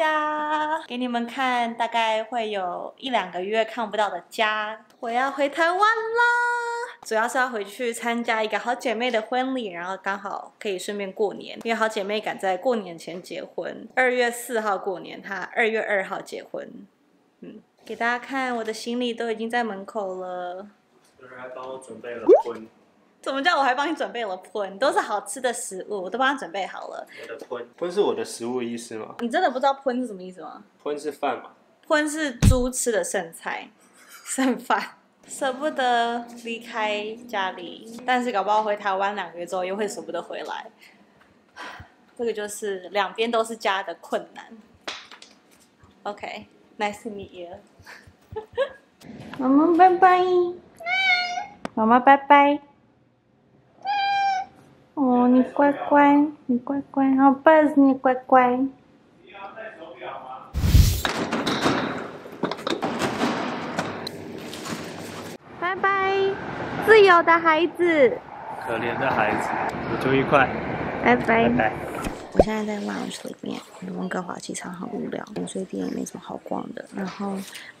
家，给你们看，大概会有1-2个月看不到的家。我要回台湾啦，主要是要回去参加一个好姐妹的婚礼，然后刚好可以顺便过年，因为好姐妹赶在过年前结婚，2月4号过年，她2月2号结婚。嗯，给大家看，我的行李都已经在门口了。有人还帮我准备了婚。 怎么叫我还帮你准备了荤？都是好吃的食物，我都帮他准备好了。我的荤，荤是我的食物意思吗？你真的不知道荤是什么意思吗？荤是饭嘛？荤是猪吃的剩菜，剩饭。舍不得离开家里，但是搞不好回台湾2个月之后又会舍不得回来。这个就是两边都是家的困难。OK, nice to meet you. 妈妈拜拜，妈妈拜拜。 哦，你乖乖，你乖乖，好，Buzz，你乖乖。你要戴手表吗？拜拜，自由的孩子。可怜的孩子，旅途愉快。拜拜。拜拜。我现在在 lounge 里面，温哥华机场很无聊，免税店也没什么好逛的，然后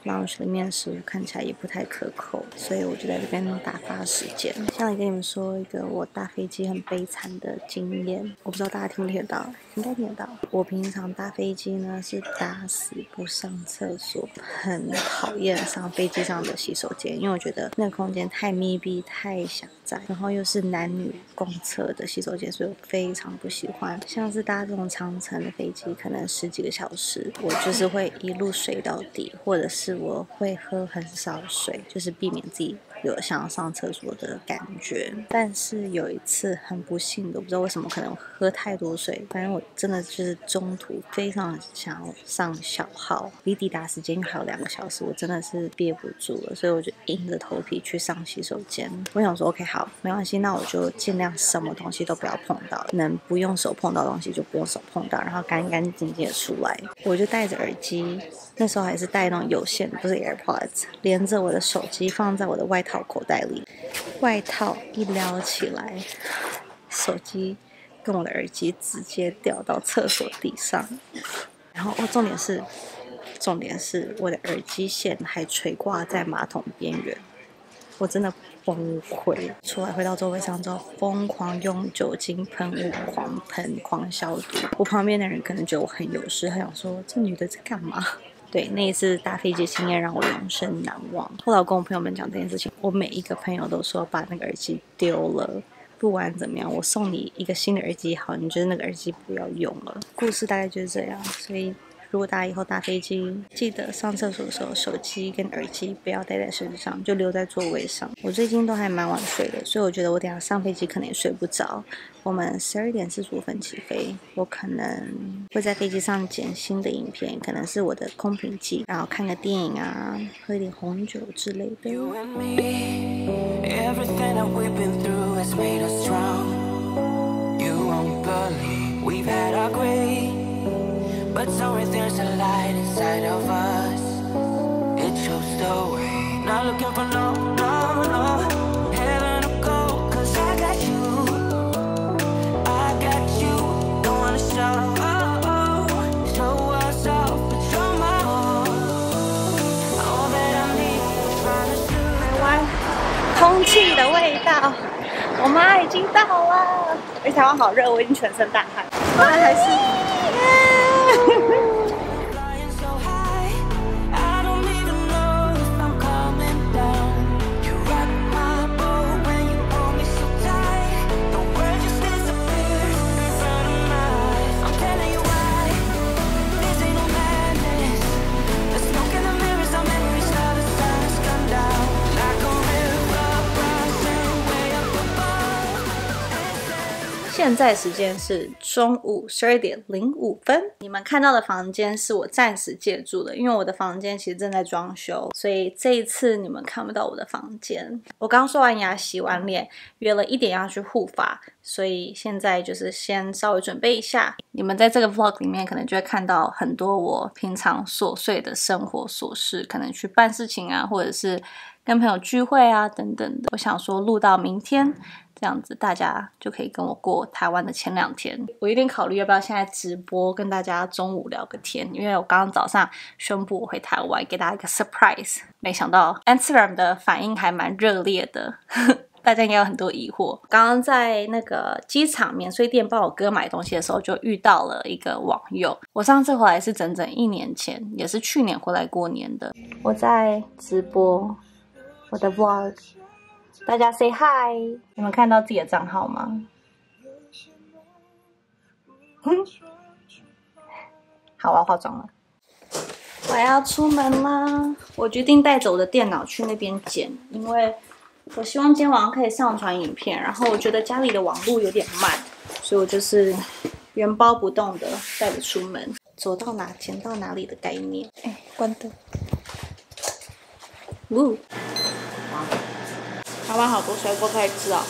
lounge 里面食物看起来也不太可口，所以我就在这边打发时间。下来跟你们说一个我搭飞机很悲惨的经验，我不知道大家听不听得到，应该听得到。我平常搭飞机呢是打死不上厕所，很讨厌上飞机上的洗手间，因为我觉得那个空间太密闭、太狭窄，然后又是男女共厕的洗手间，所以我非常不喜欢。像是 搭这种长程的飞机，可能10几个小时，我就是会一路睡到底，或者是我会喝很少水，就是避免自己有想要上厕所的感觉。但是有一次很不幸的，我不知道为什么，可能喝太多水，反正我真的就是中途非常想要上小号，离抵达时间还有2个小时，我真的是憋不住了，所以我就硬着头皮去上洗手间。我想说 ，OK, 好，没关系，那我就尽量什么东西都不要碰到，能不用手碰到的东西 就不用手碰到，然后干干净净的出来。我就戴着耳机，那时候还是戴那种有线，不是 AirPods， 连着我的手机放在我的外套口袋里。外套一撩起来，手机跟我的耳机直接掉到厕所地上。然后哦，重点是我的耳机线还垂挂在马桶边缘。我真的 崩溃！出来回到座位上之后，疯狂用酒精喷雾狂喷狂消毒。我旁边的人可能觉得我很有事，他想说这女的在干嘛？对，那一次搭飞机经验让我永生难忘。后来我跟我朋友们讲这件事情，我每一个朋友都说把那个耳机丢了。 不管怎么样，我送你一个新的耳机，好，你觉得那个耳机不要用了。故事大概就是这样，所以 如果大家以后搭飞机，记得上厕所的时候，手机跟耳机不要带在身上，就留在座位上。我最近都还蛮晚睡的，所以我觉得我等下上飞机可能也睡不着。我们12点45分起飞，我可能会在飞机上剪新的影片，可能是我的空瓶记，然后看个电影啊，喝一点红酒之类的。 But sorry, there's a light inside of us. It shows the way. Not looking for no, no, no. Heaven to go, cause I got you. I got you. Don't wanna shout, oh, oh. Show us off, but show my own. All that I need is right to do. 台湾空气的味道，我妈已经到了。而且台湾好热，我已经全身大汗。后来还是 现在时间是中午12点05分。你们看到的房间是我暂时借住的，因为我的房间其实正在装修，所以这一次你们看不到我的房间。我刚刷完牙、洗完脸，约了1点要去护发，所以现在就是先稍微准备一下。你们在这个 vlog 里面可能就会看到很多我平常琐碎的生活琐事，可能去办事情啊，或者是 跟朋友聚会啊，等等的，我想说录到明天，这样子大家就可以跟我过台湾的前2天。我有点考虑要不要现在直播跟大家中午聊个天，因为我刚刚早上宣布我回台湾，给大家一个 surprise。没想到 Instagram 的反应还蛮热烈的。大家应该有很多疑惑。刚刚在那个机场免税店帮我哥买东西的时候，就遇到了一个网友。我上次回来是整整1年前，也是去年回来过年的。我在直播我的 vlog， 大家 say hi。你们看到自己的账号吗？好，我要化妆了。我要出门啦！我决定带着我的电脑去那边剪，因为我希望今天晚上可以上传影片，然后我觉得家里的网路有点慢，所以我就是原包不动的带着出门，走到哪剪到哪里的概念。哎，关灯。呜、哦！台湾好多水果可以吃哦。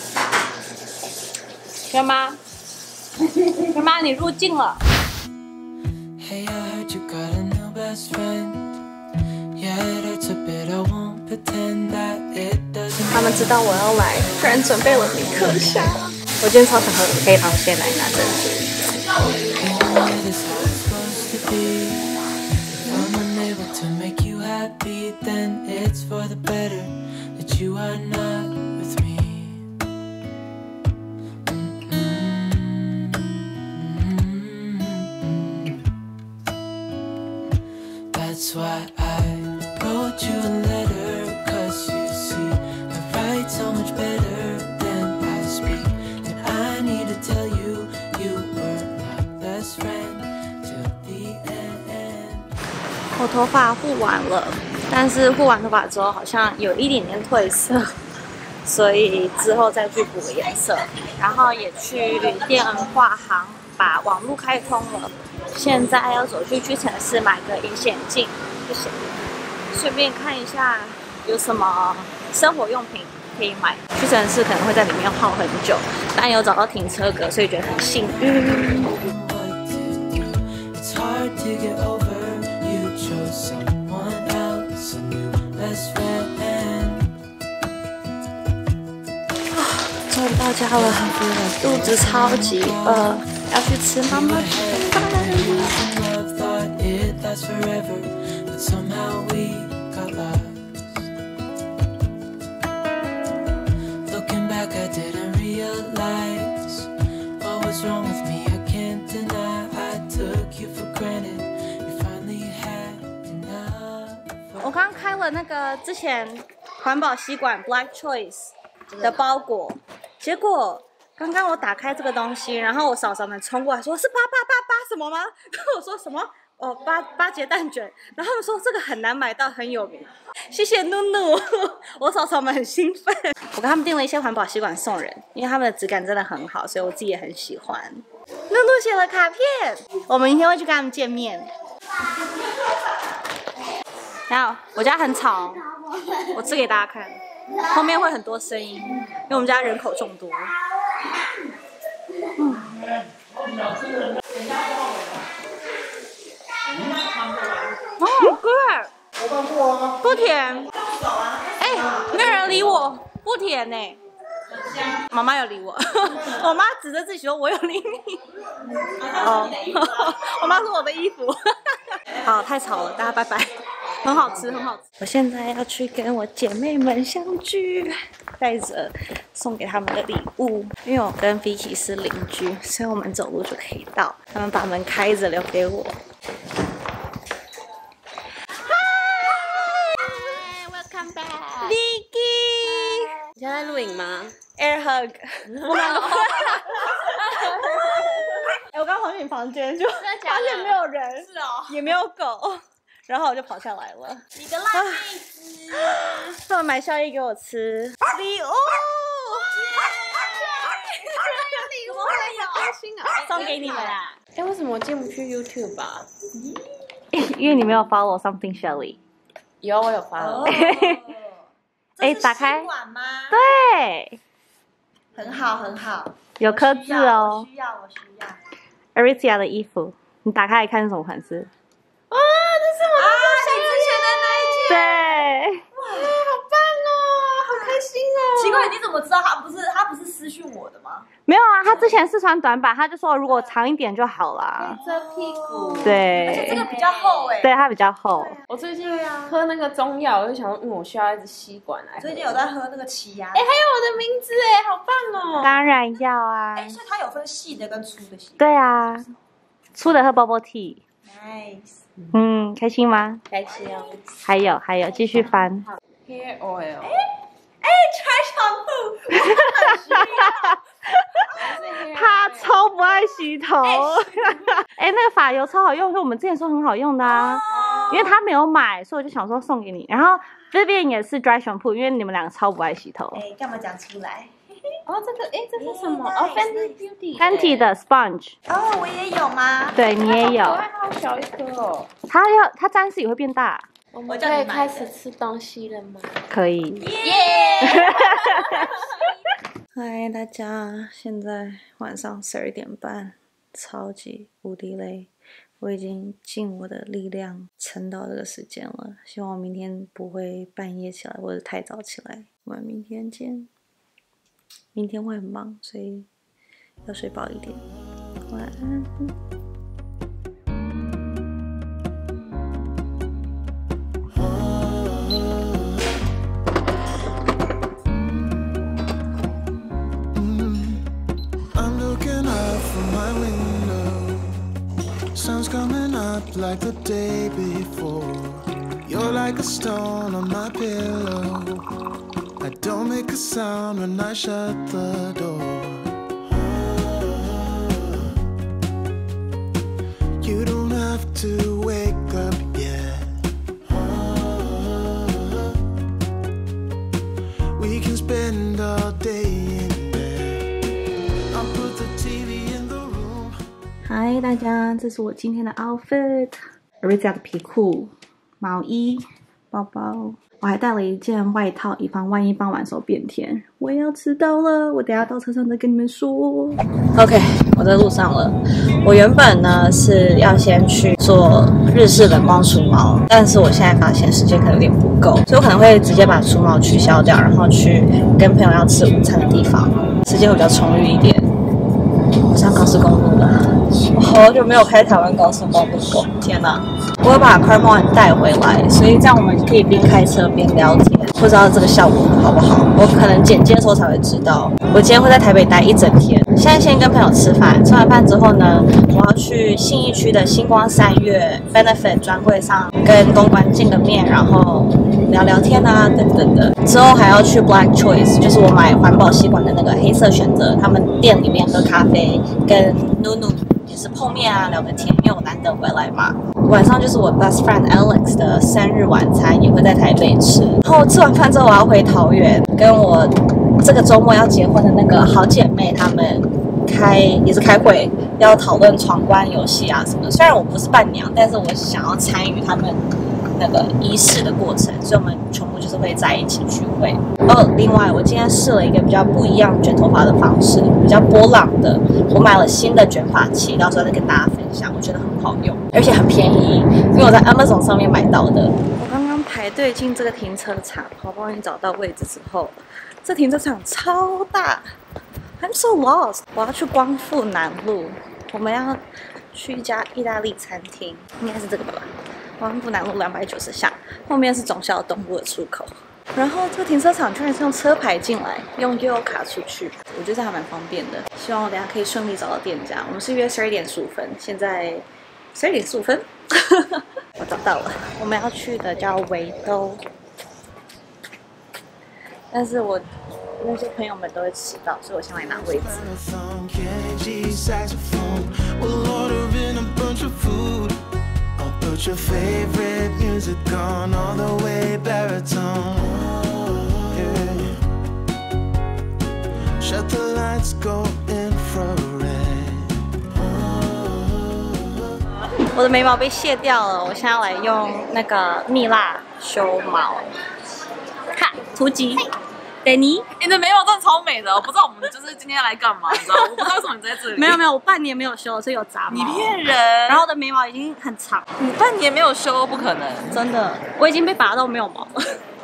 干妈，干妈你入境了。Hey, I heard you got a new best friend. Yeah, it hurts a bit, I won't pretend that it doesn't. 他们知道我要来，居然准备了米克夏。我今天超想喝黑糖鲜奶拿珍珠。That's why I wrote you a letter, cause you see, I write so much better than I speak, and I need to tell you, you were my best friend till the end. 我头发护完了，但是护完头发之后好像有一点点褪色，所以之后再去补颜色，然后也去电话行把网路开通了。现在要走去屈臣氏买个隐形眼镜，谢谢。顺便看一下有什么生活用品可以买。屈臣氏可能会在里面耗很久，但有找到停车格，所以觉得很幸运。终于到家了，肚子超级饿，要去吃妈妈的饭。我刚开了那个之前环保吸管 BLACHOICE 的包裹，结果刚刚我打开这个东西，然后我嫂嫂们冲过来说：“是888什么吗？”然后我说什么？哦，八节蛋卷。然后他们说这个很难买到，很有名。谢谢努努，我嫂嫂们很兴奋。我跟他们订了一些环保吸管送人，因为他们的质感真的很好，所以我自己也很喜欢。努努写了卡片，我们明天会去跟他们见面。然后我家很吵，我吃给大家看，后面会很多声音，因为我们家人口众多。哦，好贵，不甜。哎，没有人理我，不甜呢、欸。妈妈有理我，我妈指着自己说：“我有理你。”哦，我妈说我的衣服。好，太吵了，大家拜拜。很好吃，很好吃。我现在要去跟我姐妹们相聚，带着送给他们的礼物。因为我跟 Vicky 是邻居，所以我们走路就可以到。他们把门开着留给我。Hi, welcome back, Vicky。你现在录影吗 ？Air hug 。我两个。我刚跑进房间，就发现没有人，是哦，也没有狗。然后我就跑下来了。你个烂妹子！他们买宵夜给我吃。礼物！礼物很有心啊！送给你们啦。哎，为什么我进不去 YouTube 啊？因为你没有 follow Something Shelley。有，我有 follow。哎，打开。对。很好，很好。有刻字哦。需要，我需要。Aritzia 的衣服，你打开来看是什么款式？啊，这是我们之前的那一件，对，哇，好棒哦，好开心哦！奇怪，你怎么知道他不是私讯我的吗？没有啊，他之前是穿短版，他就说如果长一点就好啦。遮屁股。对。而且这个比较厚哎。对，它比较厚。我最近喝那个中药，我就想，我需要一支吸管来。最近有在喝那个奇亚。哎，还有我的名字哎，好棒哦！当然要啊。哎，所以它有分细的跟粗的吸管。对啊，粗的喝 bubble tea。Nice。嗯，开心吗？开心哦。还有，继续翻。Hair oil。哎，穿长裤，他超不爱洗头。哎，那个发油超好用，是我们之前说很好用的啊，因为他没有买，所以我就想说送给你。然后这边也是 dry shampoo， 因为你们两个超不爱洗头。哎，干嘛讲出来？哦，这个，哎，这是什么？哦 ，Fenty Beauty 的 sponge。哦，我也有吗？对你也有。好小一颗哦。它沾湿也会变大。我们可以开始吃东西了吗？可以。耶！嗨，大家，现在晚上12点半，超级无敌累，我已经尽我的力量撑到这个时间了。希望我明天不会半夜起来或者太早起来。我们明天见。明天会很忙，所以要睡饱一点。晚安。Sun's coming up like the day before. You're like a stone on my pillow. I don't make a sound when I shut the door. You don't have to wake up yet. We can spend all day in bed. I'll put the TV in.嗨，大家，这是我今天的 outfit， Ariza 的皮裤、毛衣、包包，我还带了一件外套，以防万一傍晚时候变天。我要迟到了，我等下到车上再跟你们说。OK， 我在路上了。我原本呢是要先去做日式冷光除毛，但是我现在发现时间可能有点不够，所以我可能会直接把除毛取消掉，然后去跟朋友要吃午餐的地方，时间会比较充裕一点。我上高速公路了。我好久没有开台湾高速公路了，天哪！我会把 Carmon 带回来，所以这样我们可以边开车边聊天。不知道这个效果好不好，我可能剪接的时候才会知道。我今天会在台北待一整天，现在先跟朋友吃饭，吃完饭之后呢，我要去信义区的星光3月 Benefit 专柜上跟公关见个面，然后聊聊天啊，等等的。之后还要去 BLACHOICE， 就是我买环保吸管的那个黑色选择，他们店里面喝咖啡，跟 Nunu。也是碰面啊，聊个天，因为我难得回来嘛。晚上就是我 best friend Alex 的生日晚餐，也会在台北吃。然后吃完饭之后，我要回桃园，跟我这个周末要结婚的那个好姐妹她们也是开会，要讨论闯关游戏啊什么的。虽然我不是伴娘，但是我想要参与他们那个仪式的过程，所以我们全部就是会在一起聚会。哦，另外我今天试了一个比较不一样卷头发的方式，比较波浪的。我买了新的卷发器，到时候再跟大家分享，我觉得很好用，而且很便宜，因为我在 Amazon 上面买到的。我刚刚排队进这个停车场，好不容易找到位置之后，这停车场超大 ，I'm so lost。我要去光复南路，我们要去一家意大利餐厅，应该是这个吧。光复南路290巷，后面是忠孝东路的出口。然后这个停车场居然是用车牌进来，用 U 卡出去，我觉得还蛮方便的。希望我等一下可以顺利找到店家。我们是约12点15分，现在12点15分，我找到了。我们要去的叫维都，但是我那些朋友们都会迟到，所以我先来拿位置。Put your favorite music on all the way baritone. Yeah. Shut the lights, go infrared. 我的眉毛被卸掉了，我现在要来用那个蜜蜡修毛。看图集。Danny， 你的眉毛真的超美的，我不知道我们就是今天来干嘛，你知道？我不知道为什么你在这里。没有，我半年没有修，所以有杂毛。你骗人！然后我的眉毛已经很长。你半年没有修，不可能，真的，我已经被拔到没有毛了。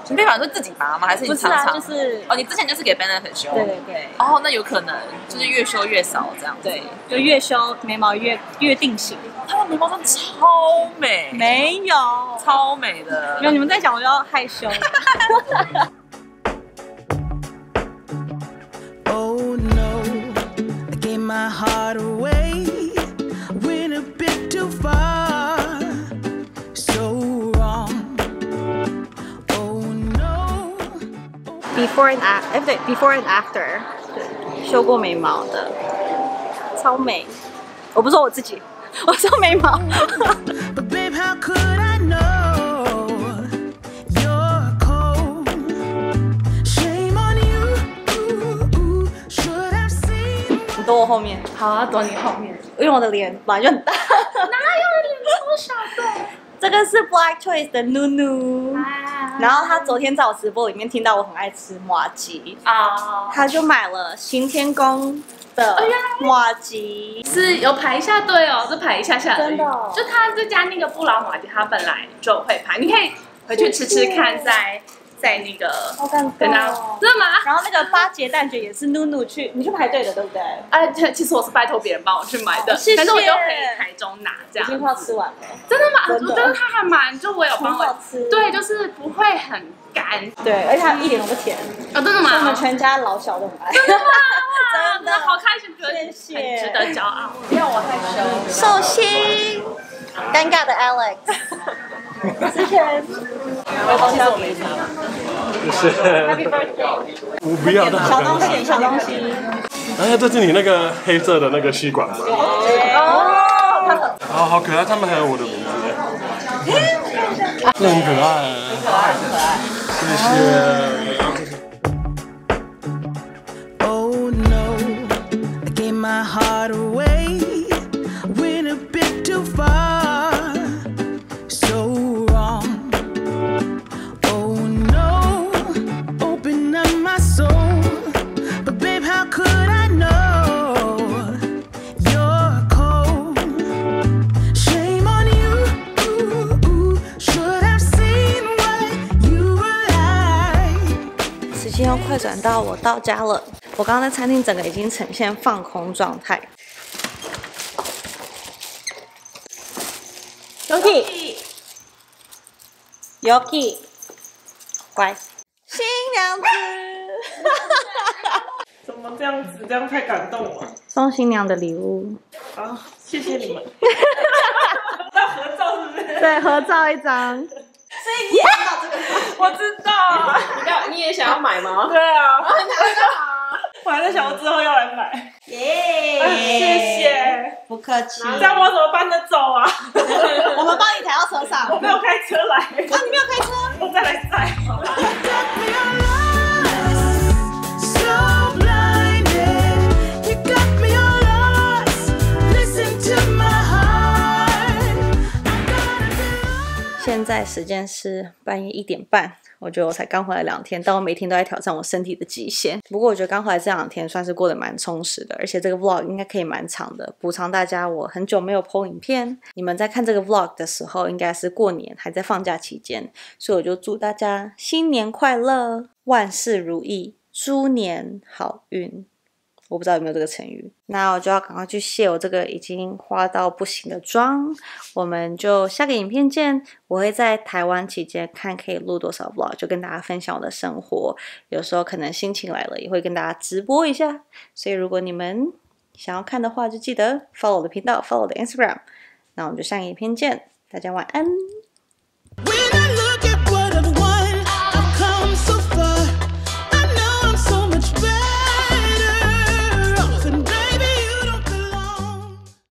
水肺法是自己拔吗？还是你常常？不是啊，就是哦，你之前就是给 Benefit 修。对对对。哦，那有可能就是越修越少这样。对，就越修眉毛越定型。他们眉毛真的超美。没有。超美的。没有，你们在讲我就要害羞。Oh no, I gave my heart away, went a bit too far, so wrong. Oh no. Before and after, 对 ，before and after， 对，修过眉毛的，超美。我不说我自己，我说眉毛。But babe, how could I know? 躲我后面，好啊，躲你后面，因为我的脸本来就很大，哪有脸超小的？这个是 BLACHOICE 的 NuNu， 然后他昨天在我直播里面听到我很爱吃麻糬，啊，他就买了行天宫的麻糬，是有排一下队哦，是排一下下的，真的，就他这家那个不老麻糬，他本来就会排，你可以回去吃吃看，在那个，好感动哦，真的吗？然后那个八节蛋卷也是NuNu去，你去排队的对不对？哎，其实我是拜托别人帮我去买的，但是我就回台中拿这样。已经快吃完了，真的吗？我觉得它还蛮，就我有帮我吃，对，就是不会很干，对，而且它一点都不甜。啊，真的吗？我们全家老小都很爱。真的吗？真的，好开心，谢谢，很值得骄傲。不要我害羞，寿星，尴尬的 Alex。之前，我好像没拿。不是。Happy birthday！ 我不要的。小东西，小东西。哎，这是你那个黑色的那个吸管吗？哦。啊，好可爱！他们还有我的名字。这很可爱。很可爱，很可爱。谢谢。Oh no! I gave my heart away, went a bit too far.快转到我到家了，我刚刚在餐厅整个已经呈现放空状态。Yoki，Yoki， 乖，新娘子，怎么这样子？这样太感动了。送新娘的礼物啊，谢谢你们。要合照是不是？对，合照一张。所以你也知道这个，我知道。你也想要买吗？对啊，我很想啊。我还在想，我之后要来买。耶！谢谢，不客气。这样我怎么搬得走啊？我们帮你抬到车上。我没有开车来。啊，你没有开车？我再来载。现在时间是半夜1点半，我觉得我才刚回来2天，但我每天都在挑战我身体的极限。不过我觉得刚回来这2天算是过得蛮充实的，而且这个 vlog 应该可以蛮长的，补偿大家我很久没有 po 影片。你们在看这个 vlog 的时候，应该是过年还在放假期间，所以我就祝大家新年快乐，万事如意，猪年好运。我不知道有没有这个成语，那我就要赶快去卸我这个已经花到不行的妆。我们就下个影片见。我会在台湾期间看可以录多少 vlog， 就跟大家分享我的生活。有时候可能心情来了，也会跟大家直播一下。所以如果你们想要看的话，就记得 follow 我的频道 ，follow 我的 Instagram。那我们就下个影片见，大家晚安。